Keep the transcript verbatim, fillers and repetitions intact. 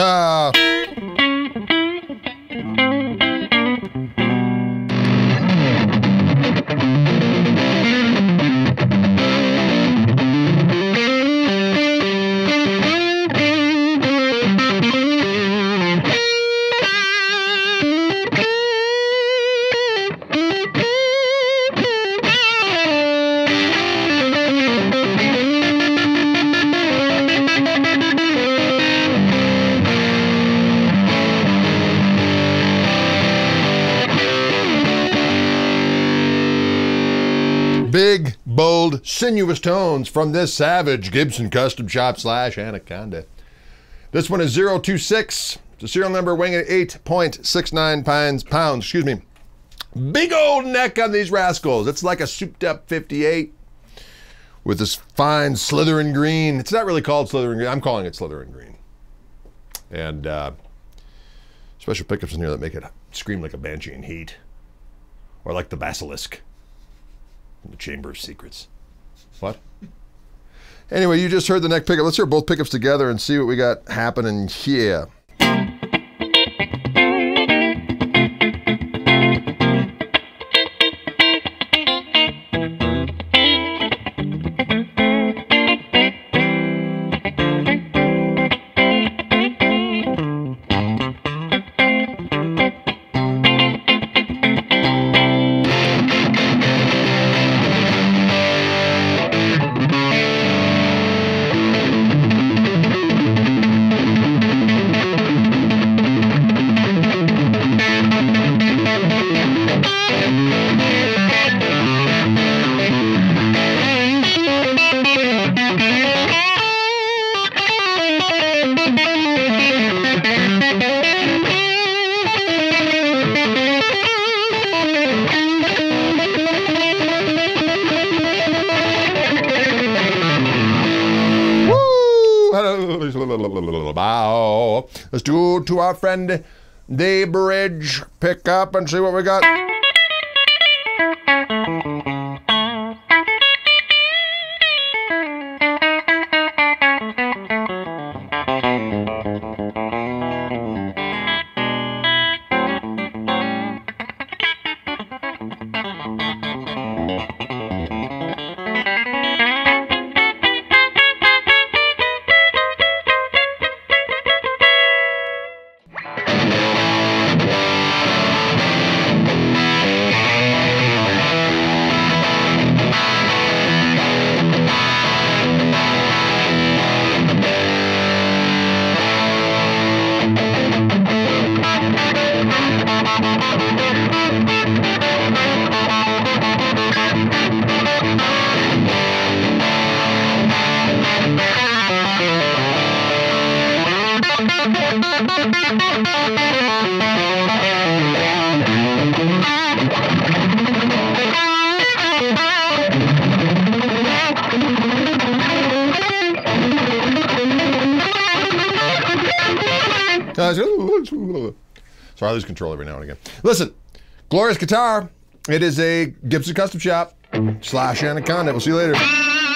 Ah. Big, bold, sinuous tones from this savage Gibson Custom Shop slash Anaconda. This one is zero two six. It's a serial number weighing at eight point six nine pounds, pounds, excuse me. Big old neck on these rascals. It's like a souped up fifty-eight with this fine Slytherin green. It's not really called Slytherin green. I'm calling it Slytherin green. And uh, special pickups in here that make it scream like a Banshee in heat or like the Basilisk. The Chamber of Secrets. What? Anyway, you just heard the neck pickup. Let's hear both pickups together and see what we got happening here. Let's do to our friend the bridge pick up and see what we got. Sorry, I lose control every now and again. Listen, glorious guitar. It is a Gibson Custom Shop slash Anaconda. We'll see you later.